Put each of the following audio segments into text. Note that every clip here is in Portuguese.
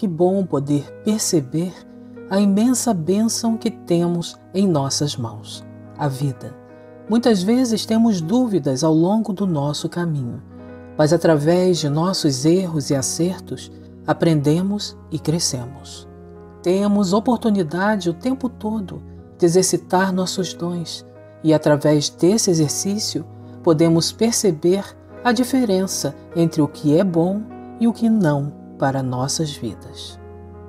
Que bom poder perceber a imensa bênção que temos em nossas mãos, a vida. Muitas vezes temos dúvidas ao longo do nosso caminho, mas através de nossos erros e acertos, aprendemos e crescemos. Temos oportunidade o tempo todo de exercitar nossos dons e, através desse exercício, podemos perceber a diferença entre o que é bom e o que não para nossas vidas.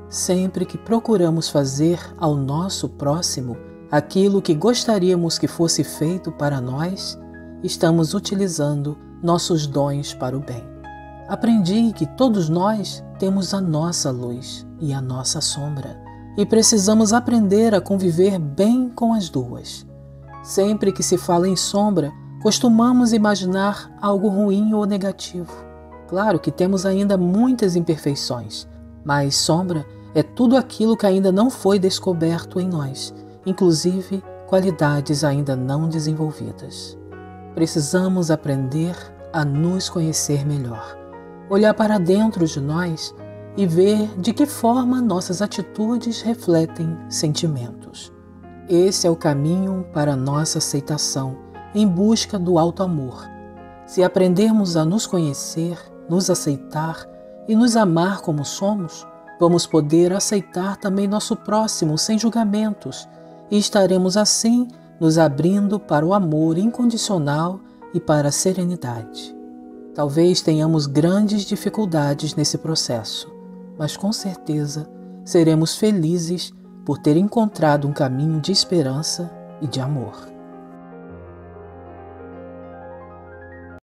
Sempre que procuramos fazer ao nosso próximo aquilo que gostaríamos que fosse feito para nós, estamos utilizando nossos dons para o bem. Aprendi que todos nós temos a nossa luz e a nossa sombra, e precisamos aprender a conviver bem com as duas. Sempre que se fala em sombra, costumamos imaginar algo ruim ou negativo. Claro que temos ainda muitas imperfeições, mas sombra é tudo aquilo que ainda não foi descoberto em nós, inclusive qualidades ainda não desenvolvidas. Precisamos aprender a nos conhecer melhor, olhar para dentro de nós e ver de que forma nossas atitudes refletem sentimentos. Esse é o caminho para nossa aceitação, em busca do auto-amor. Se aprendermos a nos conhecer, nos aceitar e nos amar como somos, vamos poder aceitar também nosso próximo sem julgamentos e estaremos assim nos abrindo para o amor incondicional e para a serenidade. Talvez tenhamos grandes dificuldades nesse processo, mas com certeza seremos felizes por ter encontrado um caminho de esperança e de amor.